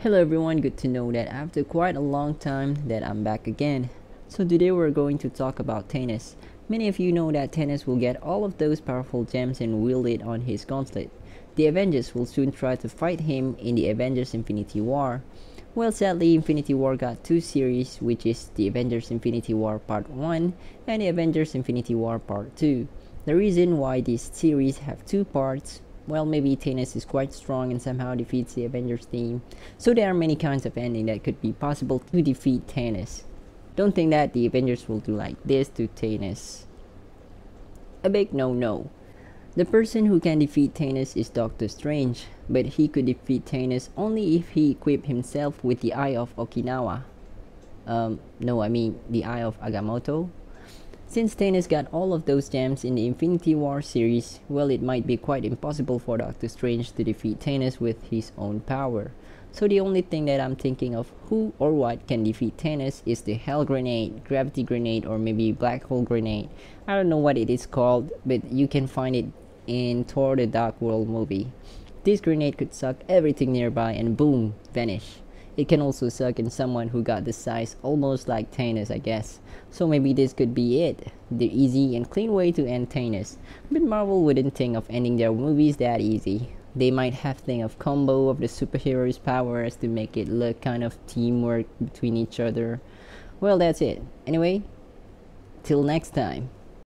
Hello everyone, good to know that after quite a long time that I'm back again. So today we're going to talk about Thanos. Many of you know that Thanos will get all of those powerful gems and wield it on his gauntlet. The Avengers will soon try to fight him in the Avengers Infinity War. Well, sadly Infinity War got two series, which is the Avengers Infinity War Part 1 and the Avengers Infinity War Part 2. The reason why these series have two parts, well, maybe Thanos is quite strong and somehow defeats the Avengers team. So there are many kinds of ending that could be possible to defeat Thanos. Don't think that the Avengers will do like this to Thanos. A big no-no. The person who can defeat Thanos is Doctor Strange, but he could defeat Thanos only if he equipped himself with the Eye of Okinawa. The Eye of Agamotto. Since Thanos got all of those gems in the Infinity War series, well, it might be quite impossible for Doctor Strange to defeat Thanos with his own power. So the only thing that I'm thinking of who or what can defeat Thanos is the Hell Grenade, Gravity Grenade, or maybe Black Hole Grenade. I don't know what it is called, but you can find it in Thor the Dark World movie. This grenade could suck everything nearby and boom, vanish. It can also suck in someone who got the size almost like Thanos, I guess. So maybe this could be it, the easy and clean way to end Thanos. But Marvel wouldn't think of ending their movies that easy. They might have think of combo of the superheroes' powers to make it look kind of teamwork between each other. Well, that's it. Anyway, till next time.